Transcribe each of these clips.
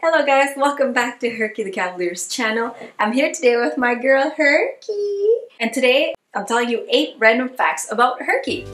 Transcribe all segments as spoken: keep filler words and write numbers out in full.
Hello guys, welcome back to Herky the Cavalier's channel. I'm here today with my girl Herky. And today I'm telling you eight random facts about Herky.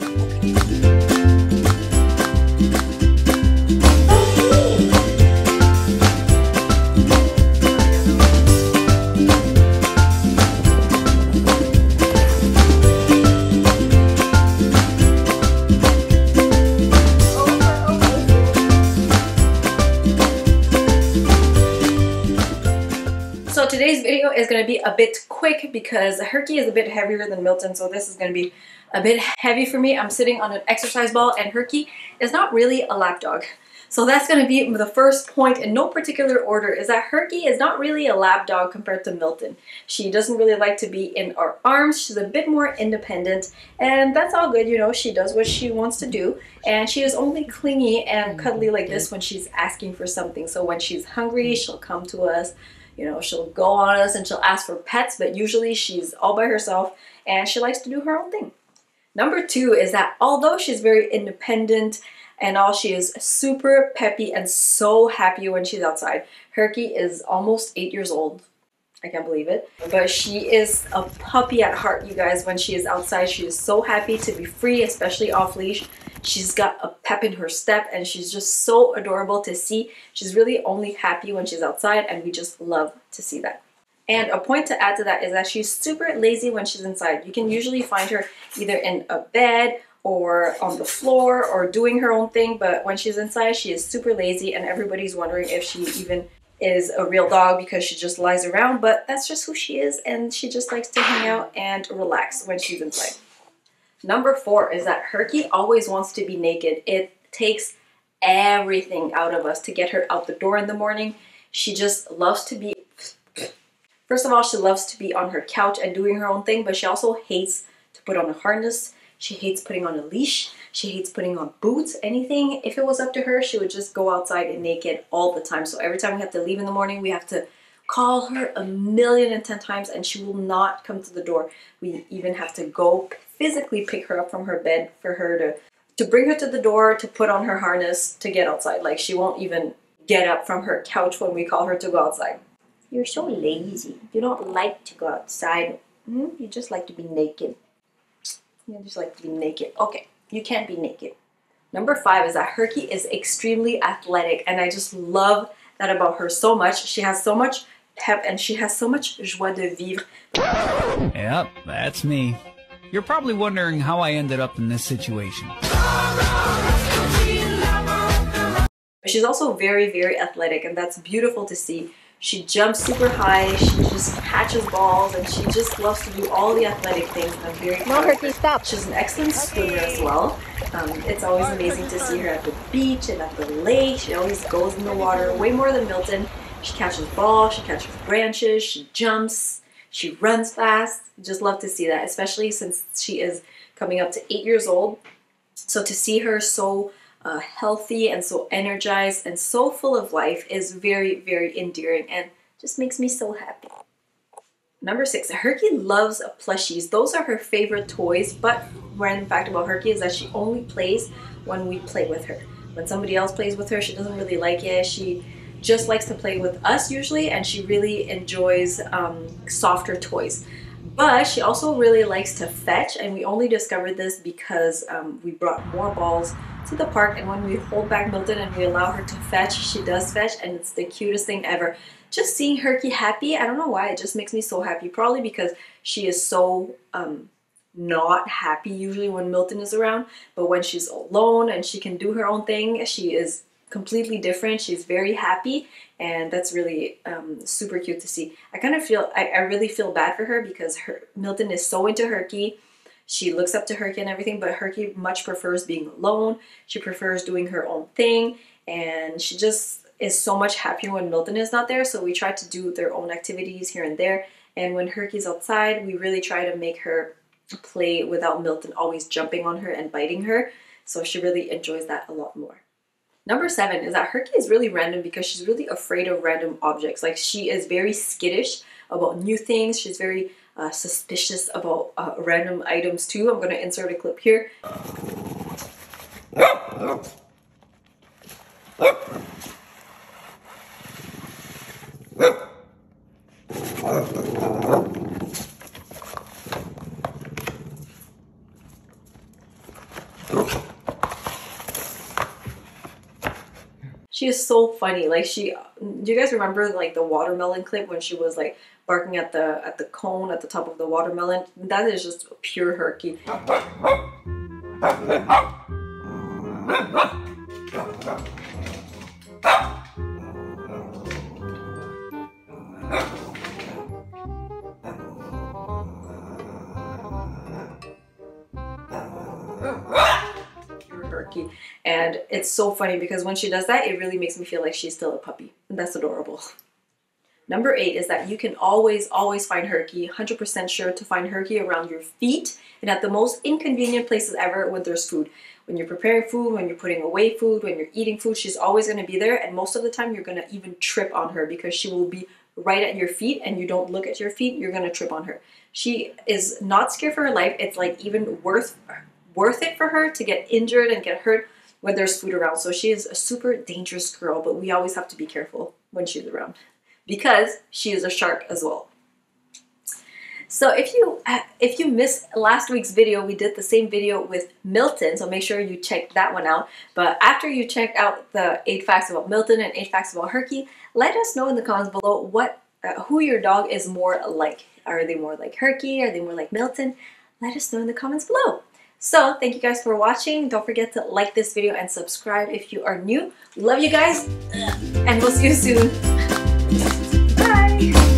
So today's video is going to be a bit quick because Herky is a bit heavier than Milton, so this is going to be a bit heavy for me. I'm sitting on an exercise ball and Herky is not really a lap dog. So that's going to be the first point in no particular order, is that Herky is not really a lap dog compared to Milton. She doesn't really like to be in our arms. She's a bit more independent, and that's all good, you know, she does what she wants to do, and she is only clingy and cuddly like this when she's asking for something. So when she's hungry, she'll come to us. You know, she'll go on us and she'll ask for pets, but usually she's all by herself and she likes to do her own thing. Number two is that although she's very independent and all, she is super peppy and so happy when she's outside. Herky is almost eight years old. I can't believe it. But she is a puppy at heart, you guys. When she is outside, she is so happy to be free, especially off-leash. She's got a pep in her step and she's just so adorable to see. She's really only happy when she's outside and we just love to see that. And a point to add to that is that she's super lazy when she's inside. You can usually find her either in a bed or on the floor or doing her own thing, but when she's inside, she is super lazy and everybody's wondering if she even is a real dog because she just lies around, but that's just who she is and she just likes to hang out and relax when she's inside. Number four is that Herky always wants to be naked. It takes everything out of us to get her out the door in the morning. She just loves to be... First of all, she loves to be on her couch and doing her own thing, but she also hates to put on a harness. She hates putting on a leash. She hates putting on boots, anything. If it was up to her, she would just go outside and naked all the time. So every time we have to leave in the morning, we have to call her a million and ten times and she will not come to the door. We even have to go physically pick her up from her bed for her to to bring her to the door, to put on her harness, to get outside. Like, she won't even get up from her couch when we call her to go outside. You're so lazy. You don't like to go outside. Mm-hmm. You just like to be naked. You just like to be naked. Okay, you can't be naked. Number five is that Herky is extremely athletic, and I just love that about her so much. She has so much pep and she has so much joie de vivre. Yep, that's me. You're probably wondering how I ended up in this situation. She's also very, very athletic, and that's beautiful to see. She jumps super high, she just catches balls, and she just loves to do all the athletic things. And I'm very no, Herky, stop. She's an excellent swimmer as well. Um, it's always amazing to see her at the beach and at the lake. She always goes in the water, way more than Milton. She catches balls, she catches branches, she jumps, she runs fast. Just love to see that, especially since she is coming up to eight years old. So to see her so Uh, healthy and so energized and so full of life is very, very endearing and just makes me so happy. Number six, Herky loves plushies. Those are her favorite toys, but random fact about Herky is that she only plays when we play with her. When somebody else plays with her, she doesn't really like it. She just likes to play with us usually, and she really enjoys um, softer toys. But she also really likes to fetch, and we only discovered this because um, we brought more balls to the park, and when we hold back Milton and we allow her to fetch, she does fetch, and it's the cutest thing ever. Just seeing Herky happy, I don't know why, it just makes me so happy. Probably because she is so um, not happy usually when Milton is around, but when she's alone and she can do her own thing, she is completely different. She's very happy, and that's really um, super cute to see. I kind of feel, I, I really feel bad for her because her, Milton is so into Herky. She looks up to Herky and everything, but Herky much prefers being alone. She prefers doing her own thing, and she just is so much happier when Milton is not there. So we try to do their own activities here and there, and when Herky's outside, we really try to make her play without Milton always jumping on her and biting her. So she really enjoys that a lot more. Number seven is that Herky is really random because she's really afraid of random objects. Like, she is very skittish about new things. She's very uh, suspicious about uh, random items too. I'm going to insert a clip here. she is so funny. Like, she, do you guys remember like the watermelon clip when she was like barking at the at the cone at the top of the watermelon? That is just pure Herky. And it's so funny because when she does that, it really makes me feel like she's still a puppy, and that's adorable. Number eight is that you can always, always find Herky. one hundred percent sure to find Herky around your feet and at the most inconvenient places ever when there's food. When you're preparing food, when you're putting away food, when you're eating food, she's always going to be there, and most of the time you're going to even trip on her because she will be right at your feet and you don't look at your feet, you're going to trip on her. She is not scared for her life. It's like even worth worth it for her to get injured and get hurt when there's food around. So she is a super dangerous girl, but we always have to be careful when she's around because she is a shark as well. So if you if you missed last week's video, we did the same video with Milton, so make sure you check that one out. But after you check out the eight facts about Milton and eight facts about Herky, let us know in the comments below what uh, who your dog is more like. Are they more like Herky? Are they more like Milton? Let us know in the comments below. So thank you guys for watching. Don't forget to like this video and subscribe if you are new. Love you guys, and we'll see you soon. Bye!